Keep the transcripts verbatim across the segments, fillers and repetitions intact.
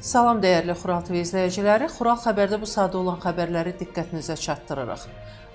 Salam dəyərli Xural T V izləyiciləri, Xural xəbərdə bu sadə olan xəbərləri diqqətinizə çatdırırıq.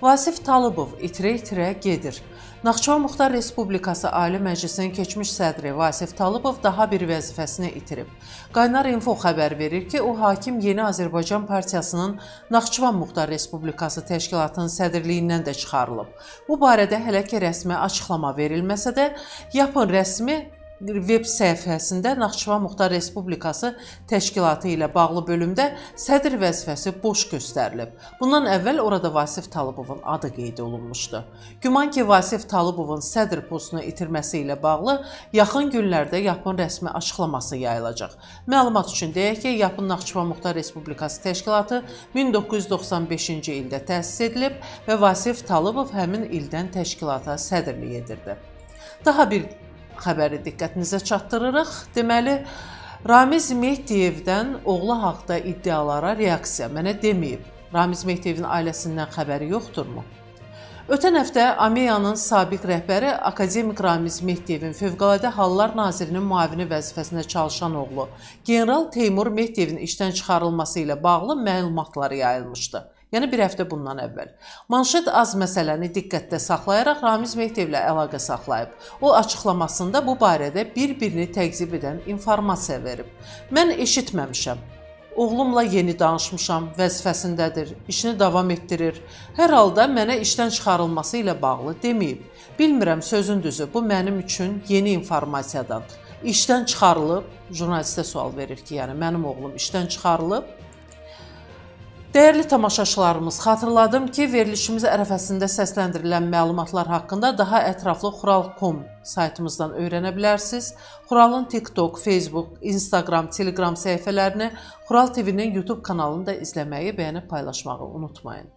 Vasif Talıbov itirə-itirə gedir. Naxçıvan Muxtar Respublikası Ali Məclisinin keçmiş sədri Vasif Talıbov daha bir vəzifəsini itirib. Qaynar Info xəbər verir ki, o hakim Yeni Azərbaycan Partiyasının Naxçıvan Muxtar Respublikası təşkilatının sədrliyindən də çıxarılıb. Bu barədə hələ ki rəsmi açıqlama verilməsə də, yapın rəsmi web səhifəsində Naxçıvan Muxtar Respublikası təşkilatı ilə bağlı bölümdə sədr vəzifəsi boş göstərilib. Bundan əvvəl orada Vasif Talıbovun adı qeyd olunmuşdu. Güman ki, Vasif Talıbovun sədr postunu itirməsi ilə bağlı yaxın günlərdə yapın rəsmi açıqlaması yayılacaq. Məlumat üçün deyək ki, yapın Naxçıvan Muxtar Respublikası təşkilatı min doqquz yüz doxsan beşinci ildə təsis edilib və Vasif Talıbov həmin ildən təşkilata sədrlik edirdi. Daha bir xəbəri diqqətinizə çatdırırıq. Deməli, Ramiz Mehdiyevdən oğlu haqda iddialara reaksiya mənə deməyib. Ramiz Mehdiyevin ailəsindən xəbəri yoxdurmu? Ötən həftə Ameyanın sabiq rəhbəri akademik Ramiz Mehdiyevin Fövqəladə Hallar Nazirinin müavini vəzifəsində çalışan oğlu general Teymur Mehdiyevin işdən çıxarılması ilə bağlı məlumatları yayılmışdı. Yəni bir həftə bundan əvvəl. Manşet az məsələni diqqətdə saxlayaraq Ramiz Mehdiyevlə əlaqə saxlayıb. O açıqlamasında bu barədə bir-birini təqzib edən informasiya verib. Mən eşitməmişəm. Oğlumla yeni danışmışam, vəzifəsindədir, işini davam etdirir. Hər halda mənə işdən çıxarılması ilə bağlı deməyib. Bilmirəm, sözün düzü, bu mənim üçün yeni informasiyadan. İşdən çıxarılıb, jurnalistə sual verir ki, yəni mənim oğlum işdən çıxarılıb. Dəyərli tamaşaçılarımız, xatırladım ki, verilişimiz ərəfəsində səsləndirilən məlumatlar haqqında daha ətraflı xural nöqtə com saytımızdan öyrənə bilərsiniz. Xuralın TikTok, Facebook, Instagram, Telegram səhifələrini, Xural T V-nin YouTube kanalını da izləməyi, bəyənib paylaşmağı unutmayın.